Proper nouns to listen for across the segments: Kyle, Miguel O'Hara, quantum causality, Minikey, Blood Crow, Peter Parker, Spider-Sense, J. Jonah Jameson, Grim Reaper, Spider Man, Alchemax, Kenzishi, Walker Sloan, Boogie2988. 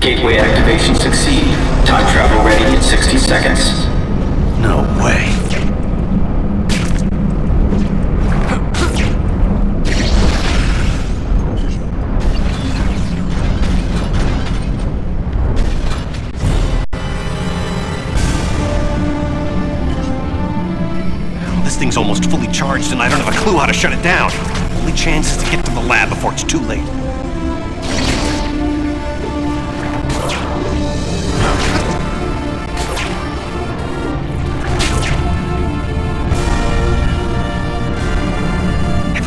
Gateway activation succeed. Time travel ready in 60 seconds. No way. This thing's almost fully charged and I don't have a clue how to shut it down. Only chance is to get to the lab before it's too late.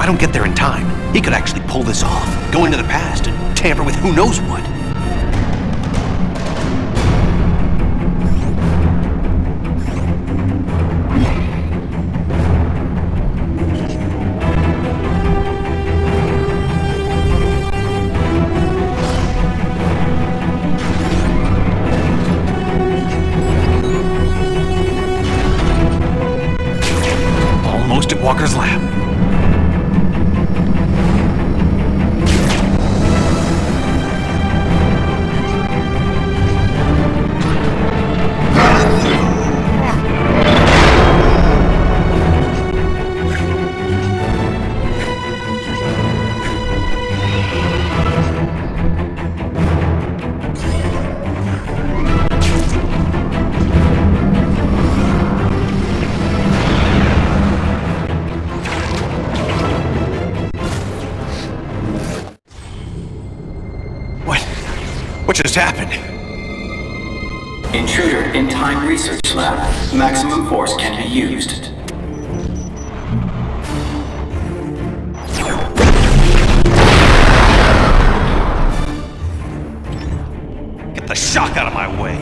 I don't get there in time. He could actually pull this off, go into the past and tamper with who knows what. Almost at Walker's lab. Just happened. Intruder in Time Research Lab. Maximum force can be used. Get the shock out of my way.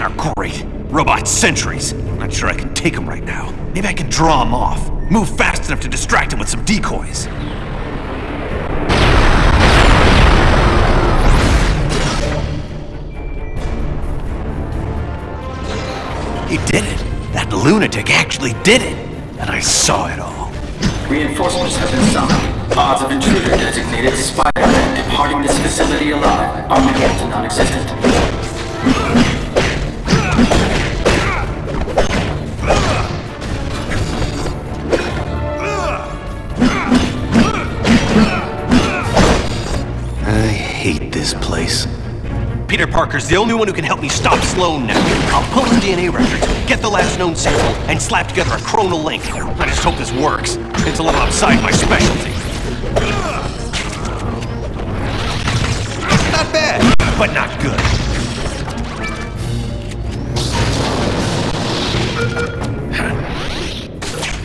Oh, great. Robot sentries. I'm not sure I can take them right now. Maybe I can draw them off. Move fast enough to distract them with some decoys. He did it! That lunatic actually did it! And I saw it all. Reinforcements have been summoned. Odds of intruder designated Spider-Man departing this facility alive are minimal to non-existent. Peter Parker's the only one who can help me stop Sloan now. I'll pull his DNA records, get the last known sample, and slap together a chronal link. I just hope this works. It's a little outside my specialty. Not bad, but not good.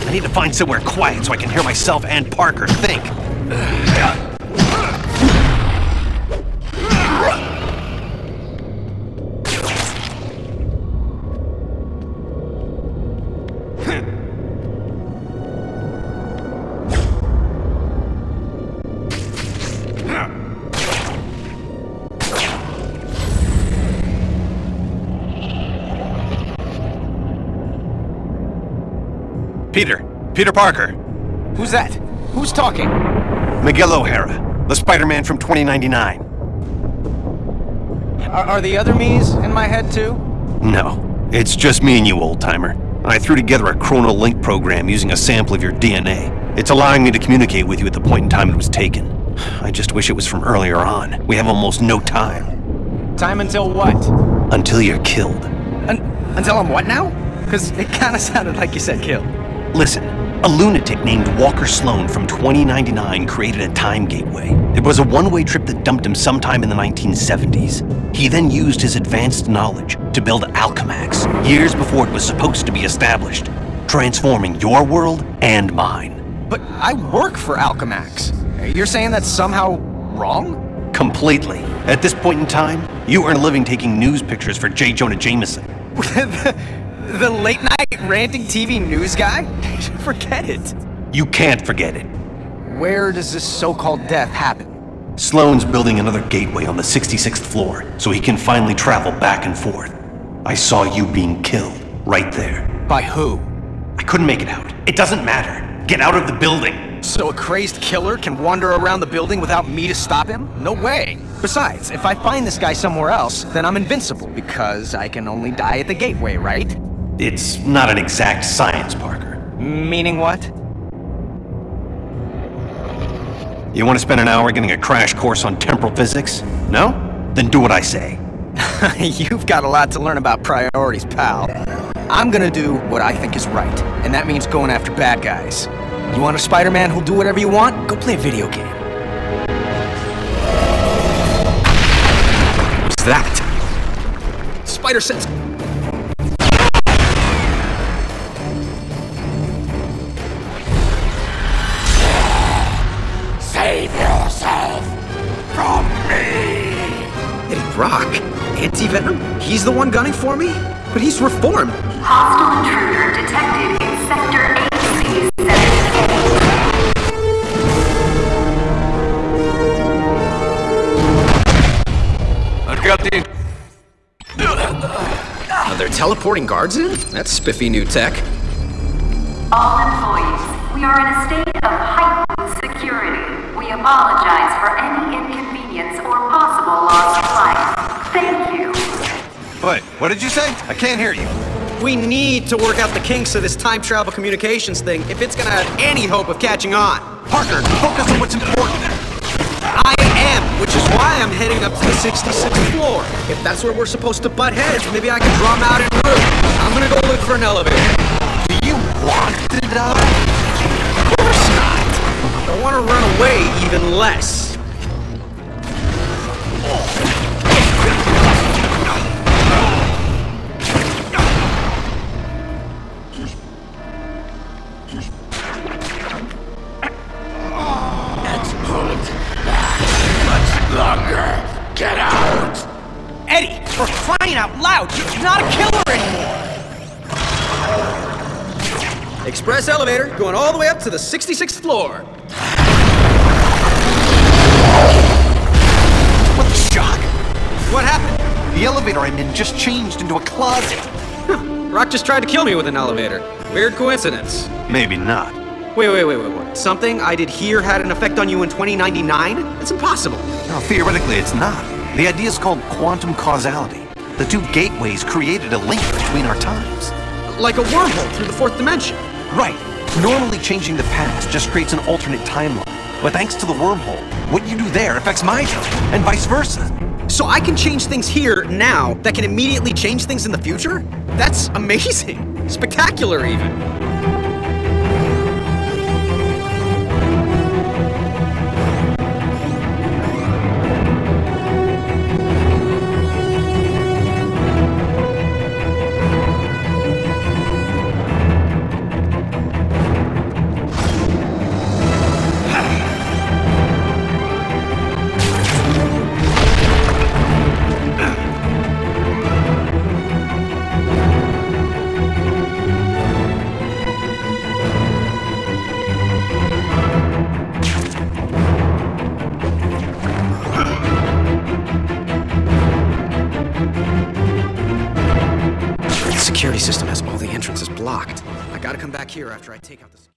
I need to find somewhere quiet so I can hear myself and Parker think. Peter Parker. Who's that? Who's talking? Miguel O'Hara, the Spider-Man from 2099. Are the other me's in my head too? No. It's just me and you, old-timer. I threw together a chronal link program using a sample of your DNA. It's allowing me to communicate with you at the point in time it was taken. I just wish it was from earlier on. We have almost no time. Time until what? Until you're killed. Until I'm what now? Because it kind of sounded like you said killed. Listen, a lunatic named Walker Sloan from 2099 created a time gateway. It was a one-way trip that dumped him sometime in the 1970s. He then used his advanced knowledge to build Alchemax, years before it was supposed to be established, transforming your world and mine. But I work for Alchemax. You're saying that's somehow wrong? Completely. At this point in time, you earn a living taking news pictures for J. Jonah Jameson. The late-night ranting TV news guy? Forget it. You can't forget it. Where does this so-called death happen? Sloan's building another gateway on the 66th floor, so he can finally travel back and forth. I saw you being killed, right there. By who? I couldn't make it out. It doesn't matter. Get out of the building. So a crazed killer can wander around the building without me to stop him? No way. Besides, if I find this guy somewhere else, then I'm invincible, because I can only die at the gateway, right? It's not an exact science, Parker. Meaning what? You want to spend an hour getting a crash course on temporal physics? No? Then do what I say. You've got a lot to learn about priorities, pal. I'm gonna do what I think is right, and that means going after bad guys. You want a Spider-Man who'll do whatever you want? Go play a video game. What's that? Spider-Sense! Save yourself from me! Did it rock? Anti-Venom? He's the one gunning for me? But he's reformed! Hostile intruder detected in Sector AC-78. I got the... Are there teleporting guards in? That's spiffy new tech. All employees, we are in a state of heightened security. We apologize for any inconvenience or possible loss of life. Thank you. Wait, what did you say? I can't hear you. We need to work out the kinks of this time travel communications thing if it's gonna have any hope of catching on. Parker, focus on what's important. I am, which is why I'm heading up to the 66th floor. If that's where we're supposed to butt heads, maybe I can draw them out in room. I'm gonna go look for an elevator. Do you want to die? Of course not. I want to run away even less. Let's hold much longer. Get out! Eddie, for crying out loud, you're not a killer anymore! Express elevator going all the way up to the 66th floor. What the shock? What happened? The elevator I'm in just changed into a closet. Huh. Rock just tried to kill me with an elevator. Weird coincidence. Maybe not. Wait. Something I did here had an effect on you in 2099? That's impossible. No, theoretically it's not. The idea is called quantum causality. The two gateways created a link between our times. Like a wormhole through the fourth dimension. Right. Normally changing the past just creates an alternate timeline. But thanks to the wormhole, what you do there affects my time, and vice versa. So I can change things here, now, that can immediately change things in the future? That's amazing. Spectacular, even. security system has all the entrances blocked. I gotta come back here after I take out the...